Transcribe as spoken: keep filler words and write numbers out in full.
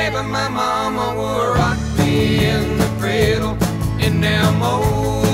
baby, my mama would rock me in the cradle in them old